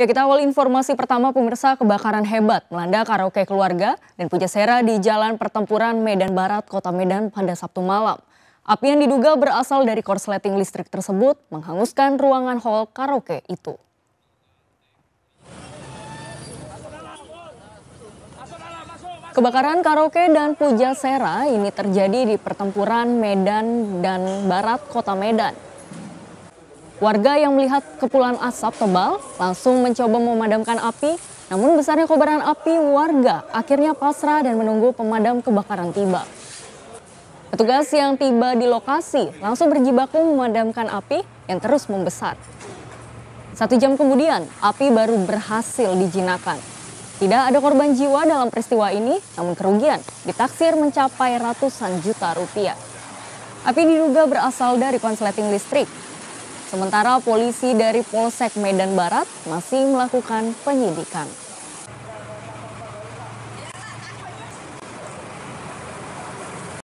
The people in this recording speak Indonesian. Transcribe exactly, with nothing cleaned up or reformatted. Ya, kita awal informasi pertama pemirsa, kebakaran hebat melanda karaoke keluarga dan pujasera di Jalan Pertempuran Medan Barat, Kota Medan pada Sabtu malam. Api yang diduga berasal dari korsleting listrik tersebut menghanguskan ruangan hall karaoke itu. Kebakaran karaoke dan pujasera ini terjadi di Pertempuran Medan dan Barat, Kota Medan. Warga yang melihat kepulan asap tebal langsung mencoba memadamkan api, namun besarnya kobaran api warga akhirnya pasrah dan menunggu pemadam kebakaran tiba. Petugas yang tiba di lokasi langsung berjibaku memadamkan api yang terus membesar. Satu jam kemudian, api baru berhasil dijinakan. Tidak ada korban jiwa dalam peristiwa ini, namun kerugian ditaksir mencapai ratusan juta rupiah. Api diduga berasal dari konsleting listrik. Sementara polisi dari Polsek Medan Barat masih melakukan penyidikan.